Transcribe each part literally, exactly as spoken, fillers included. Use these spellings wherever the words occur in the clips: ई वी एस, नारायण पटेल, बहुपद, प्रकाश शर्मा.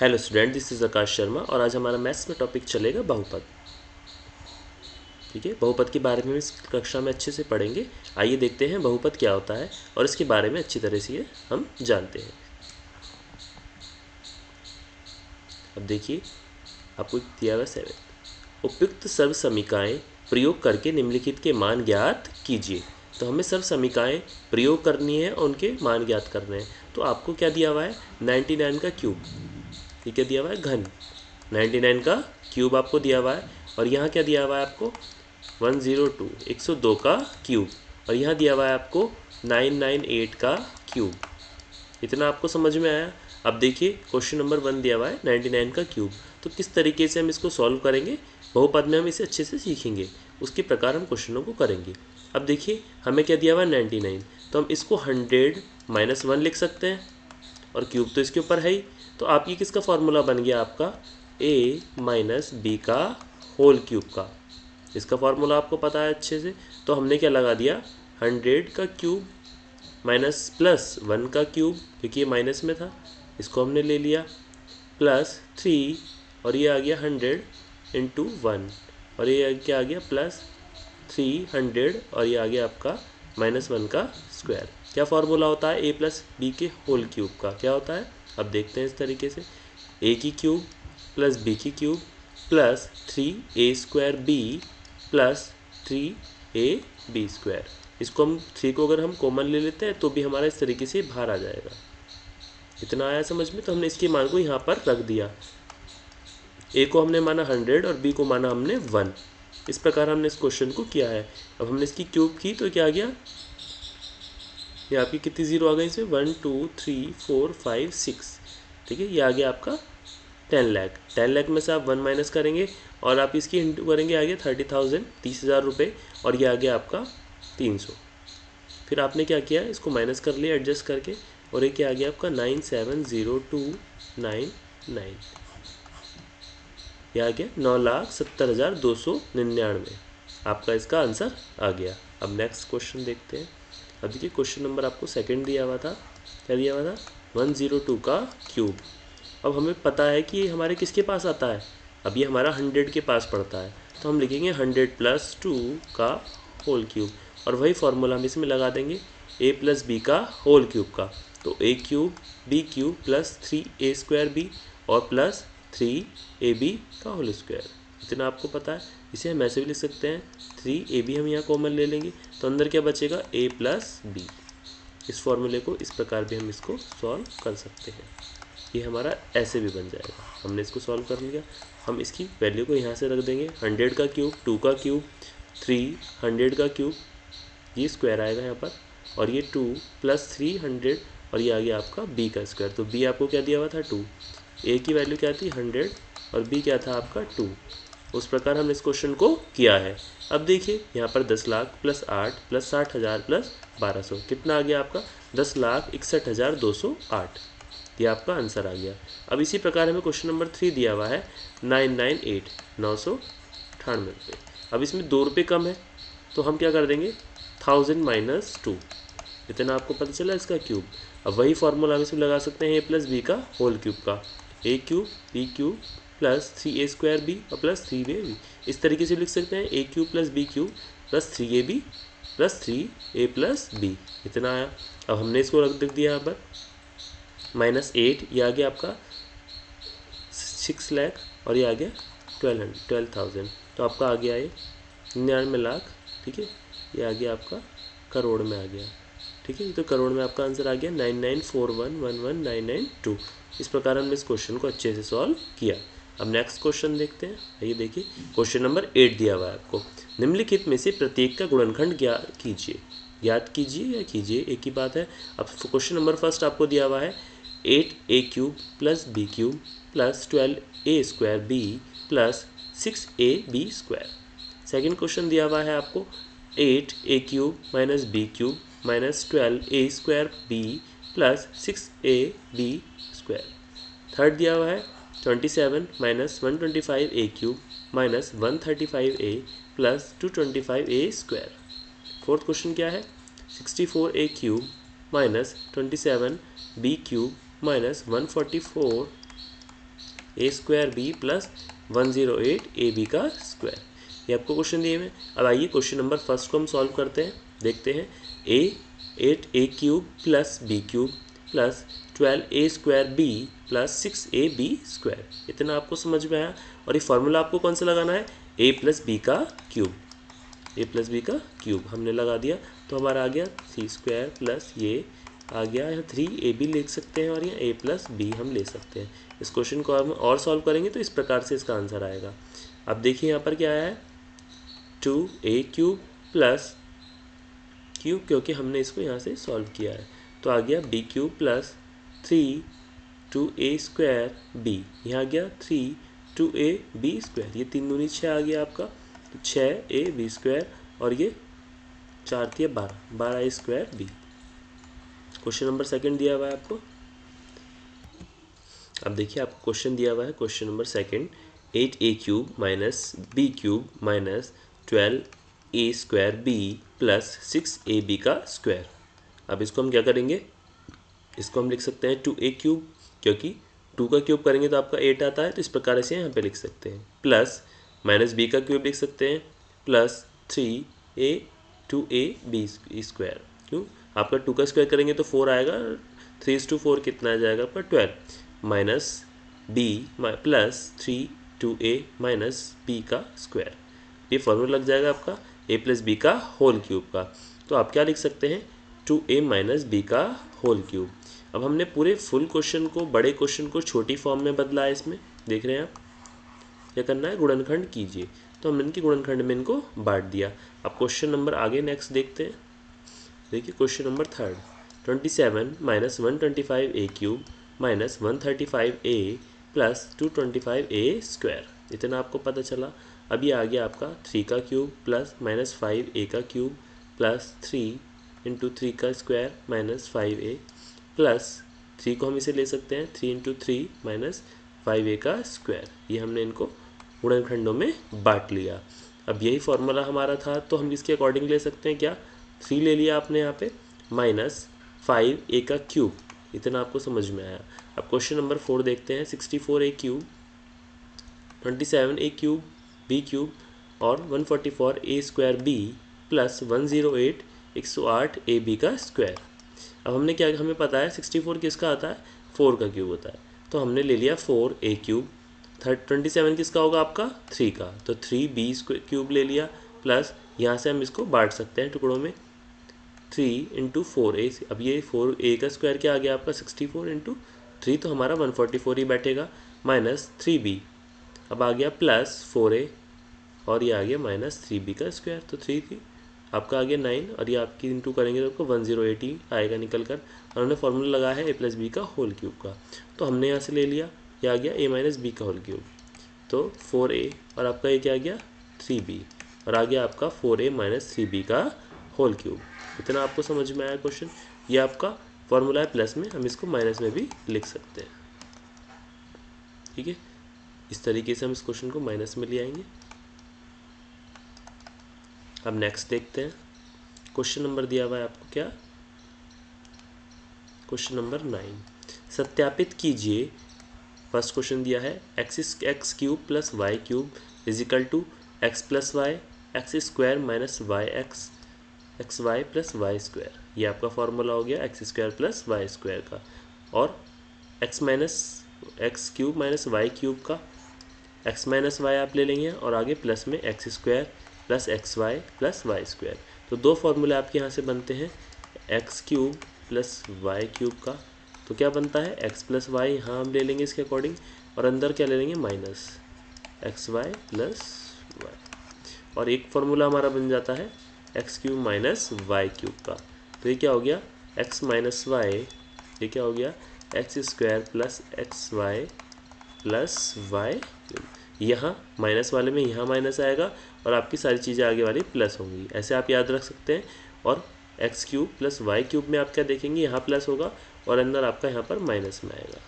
Hello student, this is प्रकाश शर्मा और आज हमारा मैथ्स में टॉपिक चलेगा बहुपद। ठीक है, बहुपद के बारे में इस कक्षा में अच्छे से पढ़ेंगे। आइए देखते हैं बहुपद क्या होता है और इसके बारे में अच्छी तरह से ये हम जानते हैं। अब देखिए, आपको दिया हुआ सेवन उपयुक्त सर्व समीकाएँ प्रयोग करके निम्नलिखित के मान ज्ञात कीजिए। तो हमें सर्व समीकाएँ प्रयोग करनी है और उनके मान ज्ञात करने हैं। तो आपको क्या दिया हुआ है, नाइन्टी नाइन का क्यूब, ठीक है, दिया हुआ है घन। निन्यानवे का क्यूब आपको दिया हुआ है और यहाँ क्या दिया हुआ है आपको एक सौ दो, एक सौ दो का क्यूब, और यहाँ दिया हुआ है आपको नौ सौ अट्ठानवे का क्यूब। इतना आपको समझ में आया। अब देखिए क्वेश्चन नंबर वन दिया हुआ है निन्यानवे का क्यूब। तो किस तरीके से हम इसको सॉल्व करेंगे, बहुपद में हम इसे अच्छे से सीखेंगे, उसके प्रकार हम क्वेश्चनों को करेंगे। अब देखिए हमें क्या दिया हुआ है निन्यानवे, तो हम इसको हंड्रेड माइनस वन लिख सकते हैं और क्यूब तो इसके ऊपर है ही। तो आपकी किसका फॉर्मूला बन गया, आपका a माइनस बी का होल क्यूब का, इसका फॉर्मूला आपको पता है अच्छे से। तो हमने क्या लगा दिया, हंड्रेड का क्यूब माइनस प्लस वन का क्यूब, क्योंकि ये माइनस में था, इसको हमने ले लिया, प्लस थ्री, और ये आ गया हंड्रेड इंटू वन, और ये क्या आ गया प्लस थ्री हंड्रेड, और ये आ गया आपका माइनस वन का स्क्वायर। क्या फॉर्मूला होता है, ए प्लस बी के होल क्यूब का क्या होता है। अब देखते हैं इस तरीके से, ए की क्यूब प्लस बी की cube plus three A square B plus three A B square. इसको हम थ्री को अगर हम कॉमन ले लेते हैं तो भी हमारा इस तरीके से बाहर आ जाएगा। इतना आया समझ में। तो हमने इसके मान को यहाँ पर रख दिया, ए को हमने माना हंड्रेड और बी को माना हमने वन। इस प्रकार हमने इस क्वेश्चन को किया है। अब हमने इसकी क्यूब की तो क्या आ गया, ये आपकी कितनी जीरो आ गई इसमें, one two three four five six, ठीक है, ये आ गया आपका टेन लाख। टेन लाख में से आप वन माइनस करेंगे और आप इसकी इंटू करेंगे, आ गया थर्टी थाउजेंड तीस हज़ार रुपये, और ये आ गया आपका तीन सौ। फिर आपने क्या किया, इसको माइनस कर लिया एडजस्ट करके, और ये क्या आ गया आपका nine seven zero two nine nine, यह आ गया नौ लाख सत्तर हज़ार दो सौ निन्यानवे। आपका इसका आंसर आ गया। अब नेक्स्ट क्वेश्चन देखते हैं। अब देखिए क्वेश्चन नंबर आपको सेकंड दिया हुआ था, क्या दिया हुआ था, वन जीरो टू का क्यूब। अब हमें पता है कि ये हमारे किसके पास आता है, अब ये हमारा हंड्रेड के पास पड़ता है, तो हम लिखेंगे हंड्रेड प्लस टू का होल क्यूब, और वही फार्मूला हम इसमें लगा देंगे, ए प्लस बी का होल क्यूब का। तो A cube B cube plus three A square B और प्लस थ्री ए बी का होल स्क्वायर। इतना आपको पता है। इसे हम ऐसे भी लिख सकते हैं, थ्री ए बी हम यहाँ कॉमन ले लेंगे, तो अंदर क्या बचेगा, a प्लस बी। इस फॉर्मूले को इस प्रकार भी हम इसको सॉल्व कर सकते हैं, ये हमारा ऐसे भी बन जाएगा। हमने इसको सॉल्व कर लिया। हम इसकी वैल्यू को यहाँ से रख देंगे, हंड्रेड का क्यूब, टू का क्यूब, थ्री, हंड्रेड का क्यूब, ये स्क्वायर आएगा यहाँ पर, और ये टू प्लस थ्री हंड्रेड, और ये आ गया आपका b का स्क्वायर। तो b आपको क्या दिया हुआ था, टू, a की वैल्यू क्या थी हंड्रेड और b क्या था आपका टू। उस प्रकार हमने इस क्वेश्चन को किया है। अब देखिए यहाँ पर दस लाख प्लस आठ प्लस साठ हज़ार प्लस बारह सौ, कितना आ गया आपका, दस लाख इकसठ हज़ार दो सौ आठ, ये आपका आंसर आ गया। अब इसी प्रकार हमें क्वेश्चन नंबर थ्री दिया हुआ है नाइन नाइन एट, नौ सौ अठानवे रुपये। अब इसमें दो रुपये कम है तो हम क्या कर देंगे, थाउजेंड माइनस टू, इतना आपको पता चला इसका क्यूब। अब वही फार्मूला हम इसमें लगा सकते हैं, ए प्लस बी का होल क्यूब का, A cube B cube plus three A square B और प्लस थ्री ए बी। इस तरीके से लिख सकते हैं, A cube plus B cube plus three A B plus three A plus B. इतना आया। अब हमने इसको रख दिख दिया यहाँ पर, माइनस एट, ये आ गया आपका सिक्स लाख और ये आ गया ट्वेल्व हंड्रेड ट्वेल्व थाउजेंड। तो आपका आ गया ये निन्यानवे लाख, ठीक है, ये आ गया आपका करोड़ में आ गया, ठीक है। तो करोड़ में आपका आंसर आ गया nine nine four one one one nine nine two. इस प्रकार हमने इस क्वेश्चन को अच्छे से सॉल्व किया। अब नेक्स्ट क्वेश्चन देखते हैं। ये देखिए क्वेश्चन नंबर एट दिया हुआ है आपको, निम्नलिखित में से प्रत्येक का गुणनखंड ज्ञात कीजिए। ज्ञात कीजिए या कीजिए एक ही बात है। अब क्वेश्चन नंबर फर्स्ट आपको दिया हुआ है eight A cube plus B cube plus twelve A square B plus six A B square. Second question दिया हुआ है आपको eight A cube minus B cube minus twelve A square B plus six A B square. Third दिया हुआ है twenty seven minus one twenty five A cube minus one thirty five A plus two twenty five A square. Fourth question क्या है, sixty four A cube minus twenty seven B cube minus one forty four A square B plus one zero eight A B का square. ये आपको question दिए हुए। अब आइए question number first को हम सॉल्व करते हैं, देखते हैं। A eight A cube plus B cube plus twelve A square B plus six A B square, इतना आपको समझ में आया। और ये फार्मूला आपको कौन सा लगाना है, ए प्लस बी का क्यूब। ए प्लस बी का क्यूब हमने लगा दिया तो हमारा आ गया सी स्क्वायर प्लस ये आ गया, यहाँ थ्री ए बी लिख सकते हैं और यहाँ ए प्लस बी हम ले सकते हैं। इस क्वेश्चन को हम और सॉल्व करेंगे तो इस प्रकार से इसका आंसर आएगा। अब देखिए यहाँ पर क्या आया है, two A cube plus cube, क्योंकि हमने इसको यहाँ से सॉल्व किया है तो आ गया B cube plus three two A square B, यहाँ आ गया three two A B square, ये तीन दूनी छः आ गया आपका, तो छः ए बी स्क्वायर और ये चार थी बारह, बारह A square B. Question number second दिया हुआ है आपको। अब देखिए आपको क्वेश्चन दिया हुआ है, question number second, eight A cube minus B cube minus twelve A square B plus six A B का स्क्वायर। अब इसको हम क्या करेंगे, इसको हम लिख सकते हैं टू ए क्यूब, क्योंकि टू का क्यूब करेंगे तो आपका एट आता है, तो इस प्रकार से यहाँ पे लिख सकते हैं, प्लस माइनस बी का क्यूब लिख सकते हैं plus three A two A B square. क्यों, आपका टू का स्क्वायर करेंगे तो फोर आएगा, थ्री इज टू फोर कितना आ जाएगा आपका twelve, minus B plus three two A minus B का स्क्वायर, ये फॉर्मूला लग जाएगा आपका ए प्लस बी का होल क्यूब का। तो आप क्या लिख सकते हैं, टू ए माइनस बी का होल क्यूब। अब हमने पूरे फुल क्वेश्चन को, बड़े क्वेश्चन को छोटी फॉर्म में बदला है, इसमें देख रहे हैं आप। क्या करना है, गुणनखंड कीजिए, तो हमने इनकी गुणनखंड में इनको बांट दिया। अब क्वेश्चन नंबर आगे नेक्स्ट देखते हैं। देखिए question number third, twenty seven minus one twenty five A cube minus one thirty five A plus two twenty five A square, इतना आपको पता चला। अब ये आ गया आपका थ्री का cube plus minus five A का cube plus three into three का square minus five A plus three को हम इसे ले सकते हैं, three into three minus five A का स्क्वायर। ये हमने इनको गुणनखंडों में बांट लिया। अब यही फॉर्मूला हमारा था तो हम इसके अकॉर्डिंग ले सकते हैं क्या, थ्री ले लिया आपने यहाँ पे माइनस फाइव ए का क्यूब, इतना आपको समझ में आया। अब क्वेश्चन नंबर फोर देखते हैं, sixty four A cube twenty seven A cube B cube और one forty four A square B plus one zero eight एक सौ आठ ए बी का स्क्वायर। अब हमने क्या, हमें पता है सिक्सटी फोर किसका आता है, फोर का क्यूब होता है, तो हमने ले लिया four A cube. Third twenty seven किसका होगा आपका, थ्री का, तो थ्री बी क्यूब ले लिया प्लस यहाँ से हम इसको बांट सकते हैं टुकड़ों में, थ्री इंटू फोर ए। अब ये फोर ए का स्क्वायर क्या आ गया आपका, सिक्सटी फोर इंटू थ्री, तो हमारा वन फोर्टी फोर ही बैठेगा माइनस थ्री बी, अब आ गया प्लस फोर ए और ये आ गया माइनस थ्री बी का स्क्वायर, तो थ्री थी आपका आ गया नाइन और ये आपकी इंटू करेंगे तो आपको वन जीरो एट ही आएगा निकल कर। और हमने फॉर्मूला लगाया है ए प्लस बी का होल क्यूब का, तो हमने यहाँ से ले लिया, यह आ गया ए माइनस बी का होल क्यूब, तो फोर ए और आपका ये क्या आ गया थ्री बी और आ गया आपका four A minus three B का होल क्यूब, इतना आपको समझ में आया क्वेश्चन। ये आपका फॉर्मूला है प्लस में, हम इसको माइनस में भी लिख सकते हैं, ठीक है। इस तरीके से हम इस क्वेश्चन को माइनस में ले आएंगे। अब नेक्स्ट देखते हैं, क्वेश्चन नंबर दिया हुआ है आपको क्या, क्वेश्चन नंबर नाइन, सत्यापित कीजिए। फर्स्ट क्वेश्चन दिया है x x cube plus y cube is equal to x plus y x square minus y x x y plus y square, ये आपका फार्मूला हो गया x square plus y square का, और x minus x cube minus y cube का, x minus y आप ले लेंगे और आगे प्लस में x square plus x y plus y square. तो दो फार्मूले आपके यहाँ से बनते हैं, x cube plus y cube का, तो क्या बनता है एक्स प्लस वाई, यहाँ हम ले लेंगे इसके अकॉर्डिंग, और अंदर क्या ले लेंगे minus x y plus y, और एक फार्मूला हमारा बन जाता है x cube minus y cube का, तो ये क्या हो गया एक्स माइनस वाई, ये क्या हो गया x square plus x y plus y cube. यहाँ माइनस वाले में यहाँ माइनस आएगा और आपकी सारी चीज़ें आगे वाली प्लस होंगी, ऐसे आप याद रख सकते हैं। और x cube plus y cube में आप क्या देखेंगे, यहाँ प्लस होगा और अंदर आपका यहाँ पर माइनस में आएगा।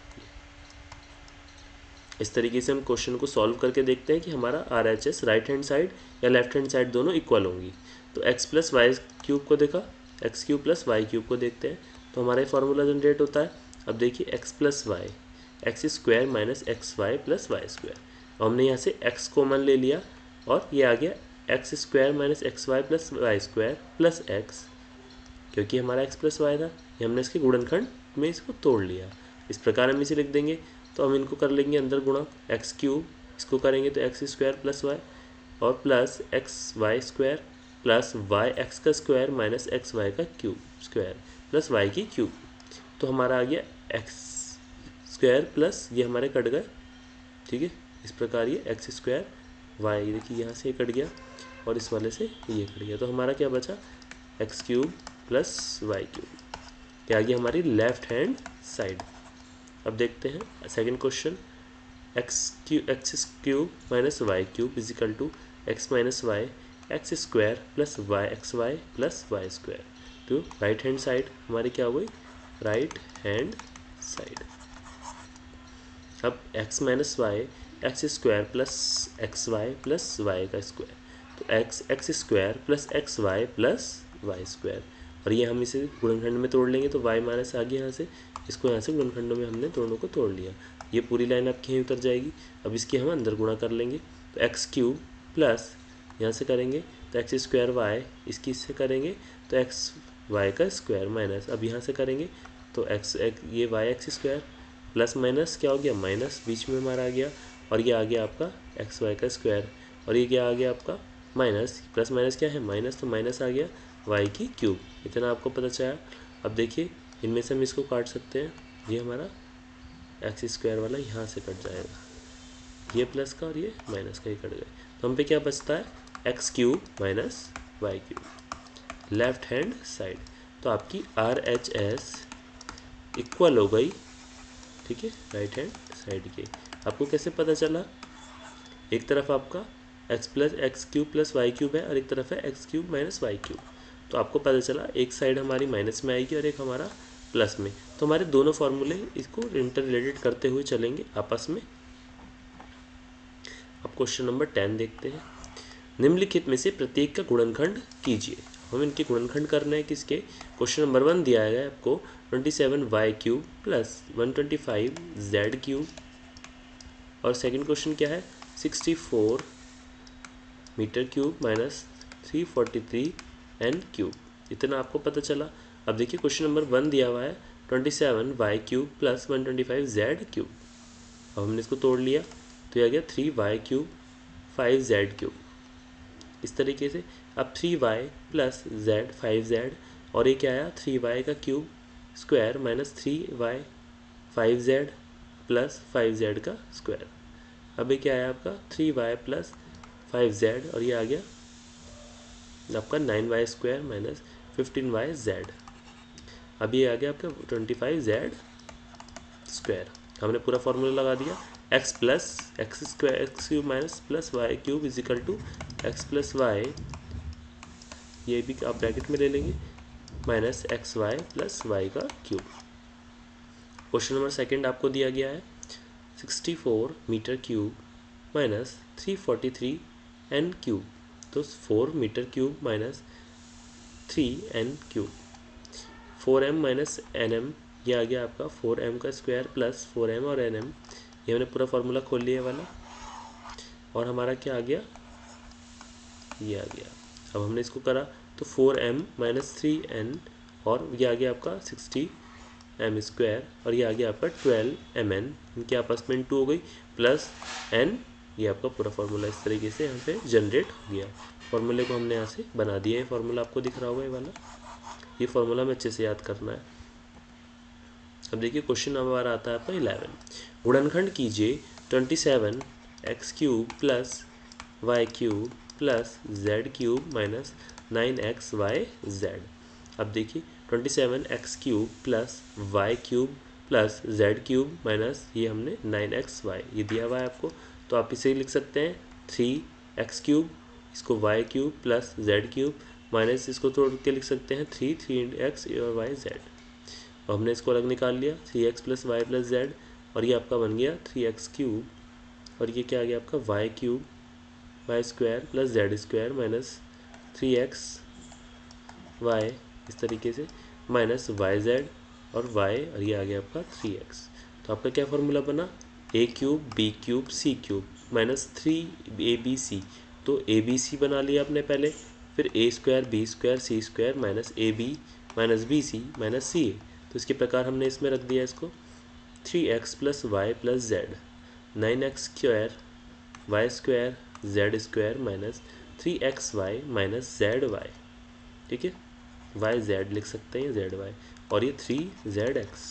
इस तरीके से हम क्वेश्चन को सॉल्व करके देखते हैं कि हमारा R H S right hand side या लेफ्ट हैंड साइड दोनों इक्वल होंगी। तो एक्स प्लस वाई क्यूब को देखा, x cube plus y cube को देखते हैं तो हमारा ये फार्मूला जनरेट होता है। अब देखिए x plus y x square minus x y plus y square. हमने यहाँ से एक्स कॉमन ले लिया और ये आ गया x square minus x y plus y square plus x, क्योंकि हमारा एक्स प्लस वाई था, ये हमने इसके गुणनखंड में इसको तोड़ लिया। इस प्रकार हम इसे लिख देंगे। तो हम इनको कर लेंगे अंदर गुणा, एक्स क्यूब इसको करेंगे तो एक्स स्क्वायर प्लस वाई और plus x y square plus y x का स्क्वायर माइनस एक्स वाई का क्यूब स्क्वायर प्लस वाई की क्यूब। तो हमारा आ गया एक्स स्क्वायर प्लस ये हमारे कट गए, ठीक है। इस प्रकार ये एक्स स्क्वायर वाई, देखिए यहाँ से ये कट गया और इस वाले से ये कट गया, तो हमारा क्या बचा x cube plus y cube, क्या आ गया हमारी लेफ्ट हैंड साइड। अब देखते हैं second question, x q x cube minus y cube is equal to x minus y x square plus y x y plus y square. तो right hand side हमारी क्या हुई, राइट हैंड साइड। अब x minus y x square plus x y plus y का square, तो x x square plus x y plus y square, और ये हम इसे गुणनखंड में तोड़ लेंगे। तो वाई माइनस आगे यहाँ से, इसको यहाँ से गुणनखंडों में हमने दोनों को तोड़ लिया, ये पूरी लाइन आपकी यहीं उतर जाएगी। अब इसकी हम अंदर गुणा कर लेंगे, तो एक्स क्यूब प्लस यहाँ से करेंगे तो एक्स स्क्वायर वाई, इसकी इससे करेंगे तो एक्स वाई का स्क्वायर माइनस, अब यहाँ से करेंगे तो एक्स एक ये y x square plus minus क्या हो गया माइनस, बीच में हमारा आ गया, और ये आ गया आपका एक्स वाई का स्क्वायर, और ये क्या आ गया आपका माइनस, प्लस माइनस क्या है माइनस, तो माइनस आ गया वाई की क्यूब। इतना आपको पता चला। अब देखिए इनमें से हम इसको काट सकते हैं, ये हमारा एक्स स्क्वायर वाला यहाँ से कट जाएगा, ये प्लस का और ये माइनस का ही कट गए, तो हम पे क्या बचता है x cube minus y cube left hand side. तो आपकी आर एच एस इक्वल हो गई, ठीक है, राइट हैंड साइड के। आपको कैसे पता चला, एक तरफ आपका x plus x cube plus y cube है और एक तरफ है x cube minus y cube, तो आपको पता चला एक साइड हमारी माइनस में आएगी और एक हमारा प्लस में। तो हमारे दोनों फार्मूले इसको इंटर रिलेटेड करते हुए चलेंगे आपस में। अब क्वेश्चन नंबर टेन देखते हैं, निम्नलिखित में से प्रत्येक का गुणनखंड कीजिए। हम इनके गुणनखंड करना है किसके, क्वेश्चन नंबर वन दिया है आपको twenty seven y cube plus one twenty five z cube, और सेकंड क्वेश्चन क्या है sixty four metre cube minus three forty three n cube. इतना आपको पता चला। अब देखिए क्वेश्चन नंबर वन दिया हुआ है twenty seven y cube plus one twenty five z cube, अब हमने इसको तोड़ लिया तो यह आ गया three y cube five z cube, इस तरीके से। अब three y plus z five z और ये क्या आया थ्री वाई का cube square minus three y five z plus five z का स्क्वायर। अब ये क्या आया आपका three y plus five z और ये आ गया आपका nine y square minus fifteen y z. अब ये आ गया आपका ट्वेंटी फाइव जेड स्क्वायर। हमने पूरा फॉर्मूला लगा दिया, x plus x square x cube minus plus y cube is equal to x plus y, ये भी आप ब्रैकेट में ले लेंगे, minus x y plus y का क्यूब। क्वेश्चन नंबर सेकंड आपको दिया गया है sixty four metre cube minus three forty three n cube, तो four metre cube minus three n cube, four m minus n m, यह आ गया आपका फोर एम का स्क्वायर प्लस फोर एम और एन एम, ये हमने पूरा फार्मूला खोल लिया वाला, और हमारा क्या आ गया ये आ गया। अब हमने इसको करा तो four m minus three n और ये आ गया आपका सिक्सटी एम स्क्वायर और ये आ गया आपका ट्वेल्व एम एन, इनके आपस में टू हो गई प्लस एन, ये आपका पूरा फार्मूला इस तरीके से यहाँ पे जनरेट हो गया। फार्मूले को हमने यहाँ से बना दिया है, फार्मूला आपको दिख रहा होगा ये वाला, ये फार्मूला हमें अच्छे से याद करना है। अब देखिए क्वेश्चन नंबर आता है आपका इलेवन, गुणनखंड कीजिए twenty seven x cube plus y cube plus z cube minus nine x y z. अब देखिए twenty seven x cube plus y cube plus z cube minus ये हमने नाइन एक्स वाई, ये दिया हुआ है आपको, तो आप इसे लिख सकते हैं थ्री एक्स क्यूब इसको y cube plus z cube minus, इसको तोड़ के लिख सकते हैं थ्री थ्री एक्स और वाई जेड, और हमने इसको अलग निकाल लिया three x plus y plus z और ये आपका बन गया थ्री एक्स क्यूब और ये क्या आ गया आपका y cube y square plus z square minus three x y, इस तरीके से माइनस वाई जेड और वाई और ये आ गया आपका थ्री एक्स। तो आपका क्या फार्मूला बना, a cube B cube c cube minus three A b c. तो ए बी सी बना लिया आपने पहले, फिर a square b square c square minus a b minus b c minus c a. तो इसके प्रकार हमने इसमें रख दिया इसको three x plus y plus z, nine x square y square z square minus three x y minus z y. ठीक है, वाई जेड लिख सकते हैं, जेड वाई, और ये थ्री जेड एक्स,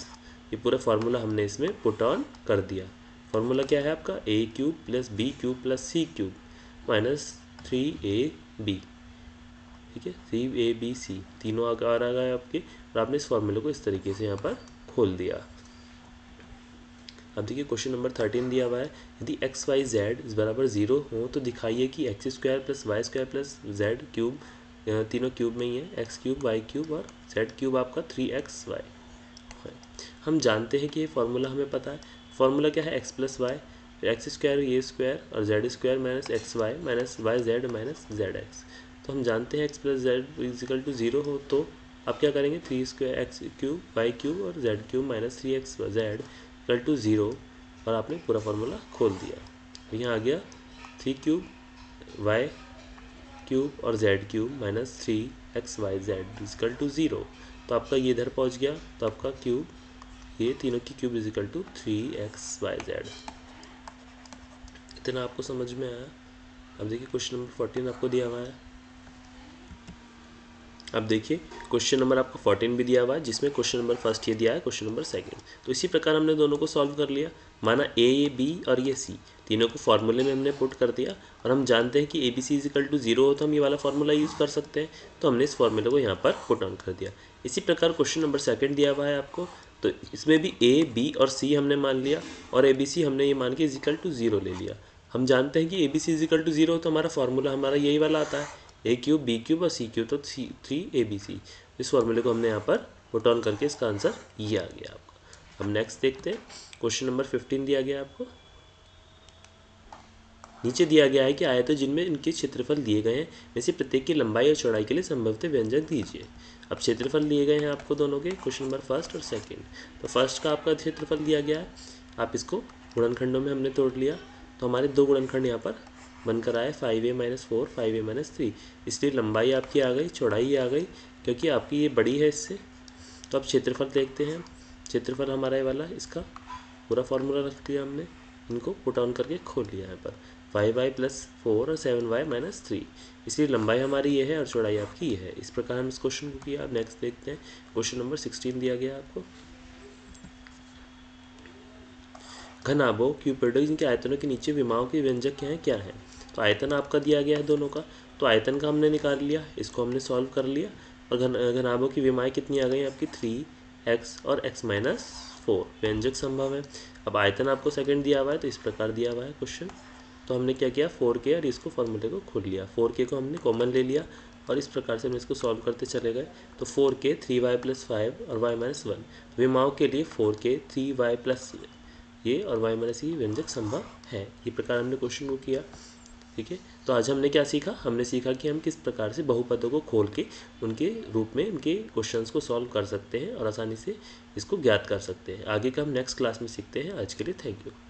ये पूरा फार्मूला हमने इसमें पुट ऑन कर दिया। फार्मूला क्या है आपका, a cube plus B cube plus c cube minus three A b. ठीक है, थ्री ए बी सी तीनों आ रहा है आपके, और आपने इस फार्मूले को इस तरीके से यहाँ पर खोल दिया। अब देखिए क्वेश्चन नंबर थर्टीन दिया हुआ है, यदि एक्स वाई जेड बराबर जीरो हो तो दिखाइए कि x square plus y square plus z cube, तीनों क्यूब में ही है, एक्स क्यूब वाई क्यूब और जेड क्यूब आपका थ्री एक्स वाई। हम जानते हैं कि ये फार्मूला हमें पता है, फार्मूला क्या है, x plus y x square ये स्क्वायर और z square minus x y minus y z minus z x. तो हम जानते हैं x plus z is equal to zero हो तो आप क्या करेंगे, three square x cube y cube और z cube minus three x z equal to zero, और आपने पूरा फार्मूला खोल दिया। यहाँ आ गया थ्री क्यूब वाई क्यूब और z cube minus three x y z is equal to zero. तो आपका ये इधर पहुँच गया, तो आपका क्यूब ये तीनों की cube is equal to three x y z. इतना आपको समझ में आया। अब देखिए क्वेश्चन नंबर फोर्टीन आपको दिया हुआ है। अब देखिए क्वेश्चन नंबर आपको फोर्टीन भी दिया हुआ है, जिसमें क्वेश्चन नंबर फर्स्ट ये दिया है, क्वेश्चन नंबर सेकंड। तो इसी प्रकार हमने दोनों को सॉल्व कर लिया। माना ए ये बी और ये सी तीनों को फार्मूले में हमने पुट कर दिया, और हम जानते हैं कि a b c is equal to zero हो तो हम ये वाला फार्मूला यूज़ कर सकते हैं, तो हमने इस फार्मूले को यहाँ पर पुट ऑन कर दिया। इसी प्रकार क्वेश्चन नंबर सेकेंड दिया हुआ है आपको, तो इसमें भी ए बी और सी हमने मान लिया, और ए बी सी हमने ये मान के इजिकल टू जीरो ले लिया। हम जानते हैं कि a b c is equal to zero हो तो हमारा फार्मूला हमारा यही वाला आता है, ए क्यूब बी क्यूब और सी क्यूब, तो सी थ्री ए बी सी। इस फॉर्मूले को हमने यहाँ पर पुट ऑन करके इसका आंसर ये आ गया आपका। हम नेक्स्ट देखते हैं, क्वेश्चन नंबर फिफ्टीन दिया गया आपको। नीचे दिया गया है कि आयतों जिनमें इनके क्षेत्रफल दिए गए हैं में से प्रत्येक की लंबाई और चौड़ाई के लिए संभवतः व्यंजक दीजिए। अब क्षेत्रफल दिए गए हैं आपको दोनों के, क्वेश्चन नंबर फर्स्ट और सेकेंड। तो फर्स्ट का आपका क्षेत्रफल दिया गया है, आप इसको गुणनखंडों में हमने तोड़ लिया, तो हमारे दो गुणनखंड यहाँ पर बनकर आए, five a minus four five a minus three, इसलिए लंबाई आपकी आ गई, चौड़ाई आ गई, क्योंकि आपकी ये बड़ी है इससे। तो अब क्षेत्रफल देखते हैं, क्षेत्रफल हमारा ये वाला, इसका पूरा फार्मूला रख लिया हमने, इनको पुट ऑन करके खोल लिया यहाँ पर, फाइव वाई प्लस फोर और सेवन वाई माइनस थ्री, इसलिए लंबाई हमारी ये है और चौड़ाई आपकी ये है। इस प्रकार हम इस क्वेश्चन को किया। अब नेक्स्ट देखते हैं, क्वेश्चन नंबर सिक्सटीन दिया गया आपको। घनाभों क्यूपिडो जिनके आयतनों के नीचे विमाओं के व्यंजक क्या हैं क्या हैं। तो आयतन आपका दिया गया है दोनों का, तो आयतन का हमने निकाल लिया, इसको हमने सॉल्व कर लिया, और घन घनाभों की विमाएँ कितनी आ गई आपकी, थ्री एक्स और एक्स माइनस फोर व्यंजक संभव है। अब आयतन आपको सेकंड दिया हुआ है, तो इस प्रकार दिया हुआ है क्वेश्चन। तो हमने क्या किया, फोर के और इसको फार्मूले को खोल लिया, फोर के को हमने कॉमन ले लिया, और इस प्रकार से हम इसको सॉल्व करते चले गए। तो फोर के थ्री वाई प्लस फाइव और वाई माइनस वन, विमाओं के लिए फोर के थ्री वाई प्लस ये और वाई माइनस ये व्यंजक संभव है। ये प्रकार हमने क्वेश्चन को किया। ठीक है, तो आज हमने क्या सीखा, हमने सीखा कि हम किस प्रकार से बहुपदों को खोल के उनके रूप में उनके क्वेश्चंस को सॉल्व कर सकते हैं, और आसानी से इसको ज्ञात कर सकते हैं। आगे का हम नेक्स्ट क्लास में सीखते हैं। आज के लिए थैंक यू।